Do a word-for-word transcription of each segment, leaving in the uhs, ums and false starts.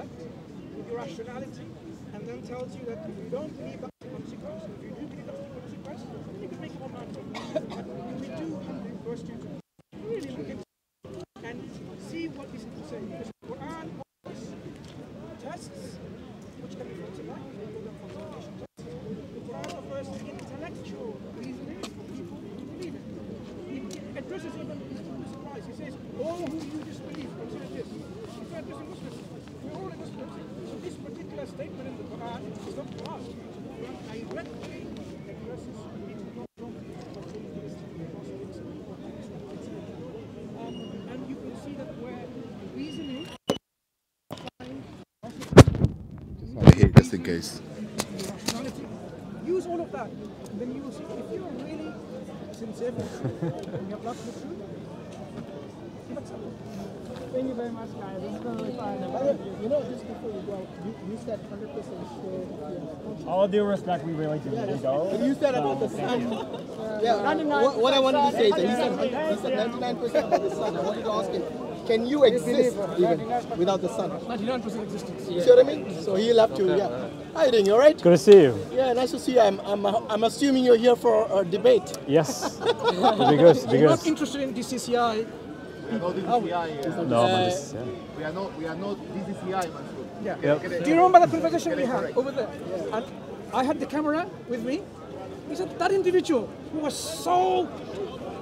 intellect, with your rationality, and then tells you that if you don't believe after consequences, if you do believe after consequences, then you can make your own answer. But we do have the first two to really look at and see what is to say. Because the Quran offers tests, which can be for intellect, we call them consultation tests. The Quran offers intellectual reasoning for people who believe it. It addresses even the surprise. He says, all who you disbelieve, consider this. If you're addressing Muslims, we're all Muslims. So this particular statement in the Quran is not for us. The Quran directly addresses people from Muslims, Muslims, um, and you can see that where reasoning. Hey, that's the case. Use all of that, and then you will see if you are really sincere and you have lots of truth. Thank you very much, guys. This is really fun. You know, just before you go, you, you said one hundred percent sure. All due respect, we really didn't yeah, go. You said about um, the sun. Yeah, what, what I wanted to say is that he said ninety-nine percent of the sun. I wanted to ask him, can you exist even without the sun? ninety-nine percent existence. You see what I mean? So he'll have to, okay, yeah. Hi, you doing? You all right? Good to see you. Yeah, nice to see you. I'm, I'm, I'm assuming you're here for a debate. Yes. It'll be good. It'll be good. I'm not interested in D C C I. We are not D C C I. Uh, no, uh, we are not. We are not D C C I, Mansur. Yeah. Yep. Do you remember the conversation we had over there? Yeah. And I had the camera with me. He said that individual who was so,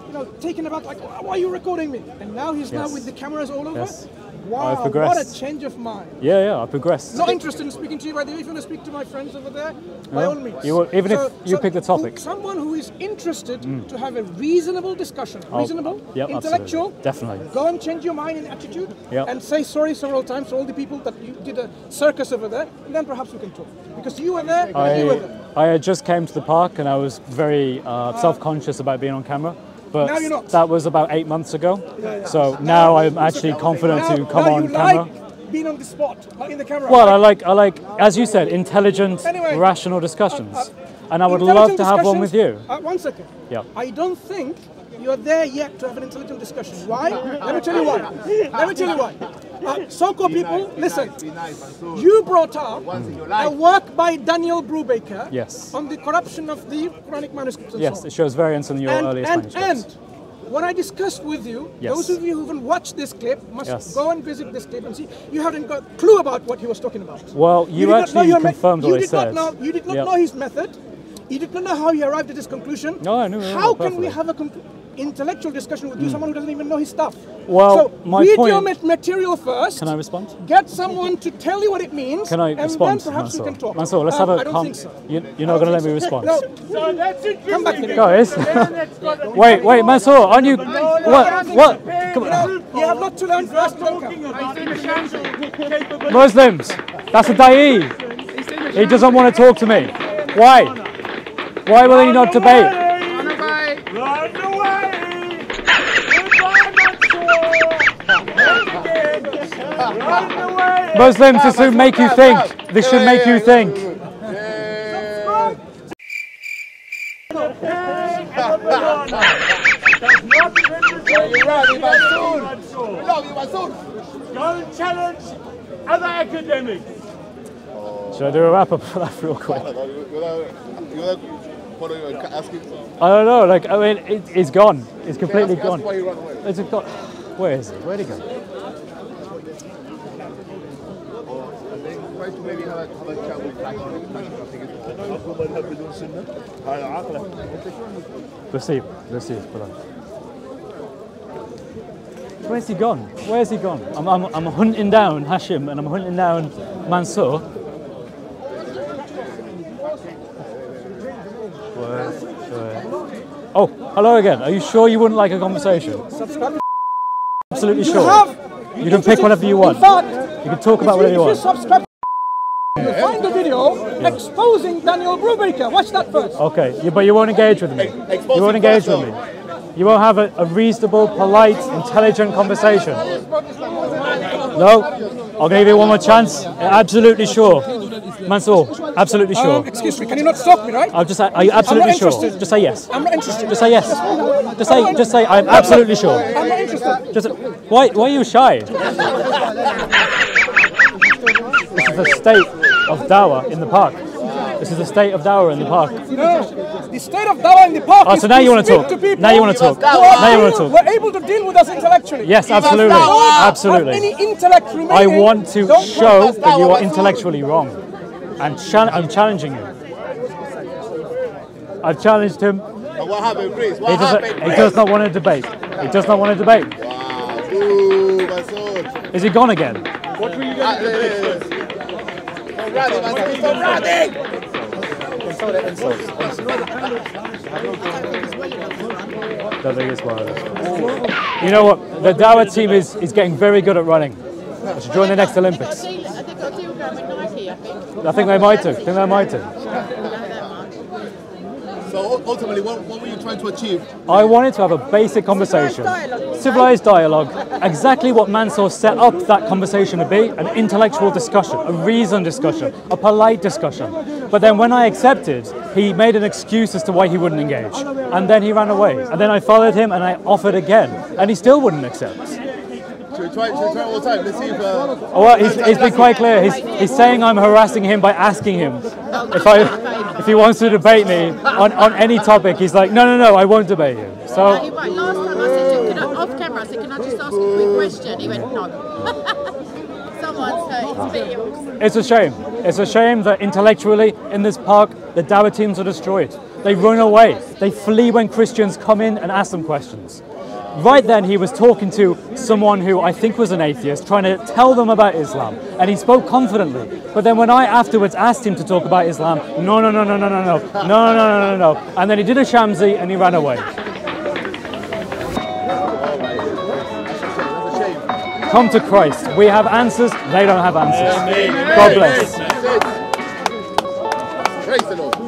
you know, taken aback, like, why are you recording me? And now he's yes. now with the cameras all over. Yes. Wow, what a change of mind. Yeah, yeah, I progressed. Not interested in speaking to you, by the way. If you want to speak to my friends over there, by yeah. all means. You will, even so, if you so pick the topic. Who, someone who is interested mm. to have a reasonable discussion, oh, reasonable, yep, intellectual, absolutely. Definitely. Go and change your mind and attitude yep. and say sorry several times to all the people that you did a circus over there, and then perhaps we can talk. Because you were there, I, and you were there. I just came to the park and I was very uh, uh, self-conscious about being on camera. But that was about eight months ago, yeah, yeah. so now, now I'm actually confident now, to come now on you camera. Like being on the spot, in the camera. Well, I like, I like, as you said, intelligent, anyway, rational discussions, uh, uh, and I would love to have one with you. Uh, one second. Yeah. I don't think you are there yet to have an intelligent discussion. Why? Let me tell you why. Let me tell you why. Uh, so-called people, nice, listen. Nice, nice, so you brought up a work by Daniel Brubaker yes. on the corruption of the Quranic manuscripts. And yes, so it shows variance in your and, earliest and, manuscripts. And what I discussed with you, yes. those of you who even watched this clip must yes. go and visit this clip and see. You haven't got a clue about what he was talking about. Well, you, you actually confirmed what he said. Know, you did not yep. know his method. You did not know how he arrived at his conclusion. No, I knew. How can we have a intellectual discussion with you, mm. someone who doesn't even know his stuff? Well, so my read point, your material first. Can I respond? Get someone to tell you what it means. Can I and respond? Then perhaps Mansur. We can talk. Mansur, let's um, have a. I don't think so. You, you're not going to let me respond. No. So that's it. Come back here, guys. wait, wait, Mansur, aren't you? No, no, what? What? Come you on. Know, you have not to learn first. Muslims, that's a da'i. He doesn't want to talk to me. Why? Why will he not debate? Muslims just to make you think. This should make you think. Don't challenge other academics. Should I do a wrap up for that real quick? I don't know. Like, I mean, it, it's gone. It's completely gone. It's gone. Where is it? Where'd it go? maybe have a chat with Let's see, let's see, hold on. Where's he gone? Where's he gone? I'm, I'm, I'm hunting down Hashim and I'm hunting down Mansur. Oh, hello again. Are you sure you wouldn't like a conversation? Absolutely sure. You, you can pick whatever you want. You can talk about whatever you want. You'll find the video yeah. exposing Daniel Brubaker. Watch that first. Okay, yeah, but you won't engage with me. Ex you won't engage with me. You won't have a, a reasonable, polite, intelligent conversation. No, I'll give you one more chance. Absolutely sure. Mansur, absolutely sure. Um, excuse me, can you not stop me, right? I'll just say, are you absolutely sure? Interested. Just say yes. I'm not interested. Just say yes. Just say, just say, I'm absolutely sure. I'm not interested. Just, why, why are you shy? is a state of Dawah in the park. This is the state of Dawah in the park. No, the state of Dawah in the park. Oh, so now you want to talk. Now you want to talk. Now you want to talk. We're able to deal with us intellectually. Yes, absolutely, absolutely. Any intellect remaining, I want to show that you are intellectually wrong. I'm, chal I'm challenging you. I've challenged him. What happened, Chris? What he, does happened, Chris? He does not want to debate. He does not want to debate. Wow. Ooh, Mansur. Is he gone again? What were you going to do? You know what? The Dawah team is, is getting very good at running. I should join the next Olympics. I think I'll deal with Nike, I think. I think they might do. I think they might do. So ultimately, what, what were you trying to achieve? I wanted to have a basic conversation, civilized dialogue, exactly what Mansur set up that conversation to be, an intellectual discussion, a reasoned discussion, a polite discussion. But then when I accepted, he made an excuse as to why he wouldn't engage. And then he ran away. And then I followed him and I offered again. And he still wouldn't accept. Should we try, should we try all the time? Let's see if... Uh, oh, well, he's, he's been quite clear. He's, he's saying I'm harassing him by asking him if I... If he wants to debate me on, on any topic, he's like, no, no, no, I won't debate you. So no, he went, last time I said to him, can I, off camera, I said, can I just ask you a quick question? He went, no. Someone said, it's videos. It's a shame. It's a shame that intellectually in this park, the Dawah teams are destroyed. They run away. They flee when Christians come in and ask them questions. Right then, he was talking to someone who I think was an atheist, trying to tell them about Islam, and he spoke confidently. But then when I afterwards asked him to talk about Islam, no, no, no, no, no, no, no, no, no, no, no, no, and then he did a shamsi and he ran away. Come to Christ. We have answers. They don't have answers. God bless. Praise the Lord.